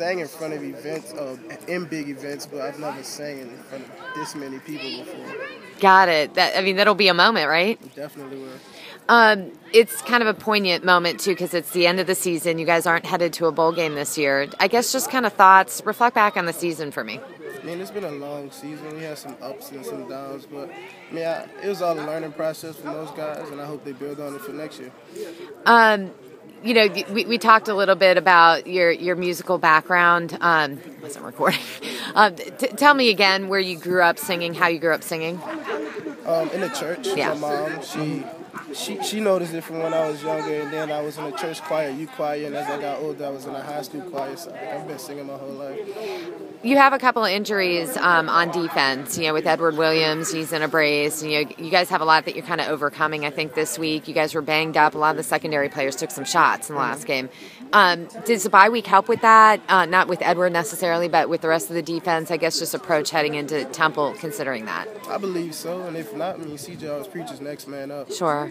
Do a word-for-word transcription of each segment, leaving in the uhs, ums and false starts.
sang in front of events, uh, in big events, but I've never sang in front of this many people before. Got it. That I mean, that'll be a moment, right? It definitely will. Um, it's kind of a poignant moment, too, because it's the end of the season. You guys aren't headed to a bowl game this year. I guess just kind of thoughts. Reflect back on the season for me. I mean, it's been a long season. We had some ups and some downs. But, I mean, I, it was all a learning process for those guys, and I hope they build on it for next year. Um, you know, we, we talked a little bit about your, your musical background. Um, I wasn't recording. um, t- tell me again where you grew up singing, how you grew up singing. Um, in the church. Yeah. My mom, she... She she noticed it from when I was younger, and then I was in a church choir, youth choir, and as I got older, I was in a high school choir, so I've been singing my whole life. You have a couple of injuries um, on defense, you know, with Edward Williams, he's in a brace, and you know, you guys have a lot that you're kind of overcoming, I think, this week. You guys were banged up. A lot of the secondary players took some shots in the last game. Um, does the bye week help with that? Uh, not with Edward necessarily, but with the rest of the defense, I guess just approach heading into Temple, considering that. I believe so, and if not, I mean, C. Jones preaches next man up. Sure.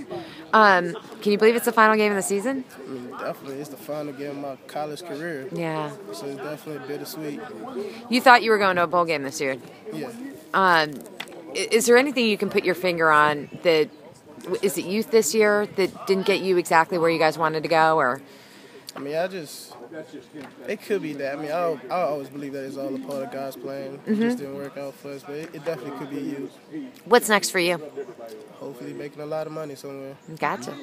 Um, can you believe it's the final game of the season? I mean, definitely. It's the final game of my college career. Yeah. So it's definitely bittersweet. You thought you were going to a bowl game this year? Yeah. Um, is there anything you can put your finger on that, is it youth this year that didn't get you exactly where you guys wanted to go, or? I mean, I just, it could be that. I mean, I I always believe that it's all a part of God's plan. It mm-hmm. just didn't work out for us, but it, it definitely could be you. What's next for you? Hopefully making a lot of money somewhere. Gotcha.